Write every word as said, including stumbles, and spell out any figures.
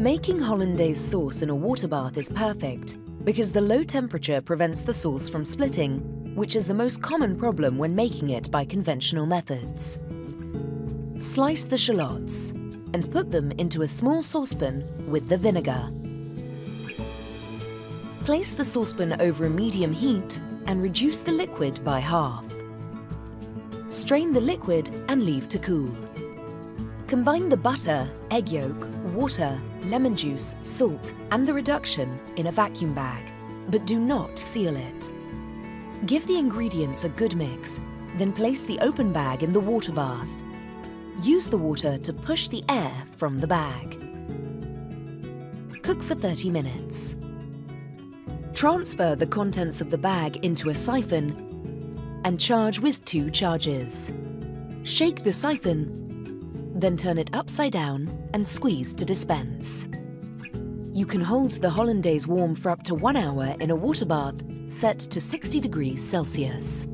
Making Hollandaise sauce in a water bath is perfect because the low temperature prevents the sauce from splitting, which is the most common problem when making it by conventional methods. Slice the shallots and put them into a small saucepan with the vinegar. Place the saucepan over a medium heat and reduce the liquid by half. Strain the liquid and leave to cool. Combine the butter, egg yolk, water, lemon juice, salt, and the reduction in a vacuum bag, but do not seal it. Give the ingredients a good mix, then place the open bag in the water bath. Use the water to push the air from the bag. Cook for thirty minutes. Transfer the contents of the bag into a siphon and charge with two charges. Shake the siphon, then turn it upside down and squeeze to dispense. You can hold the Hollandaise warm for up to one hour in a water bath set to sixty degrees Celsius.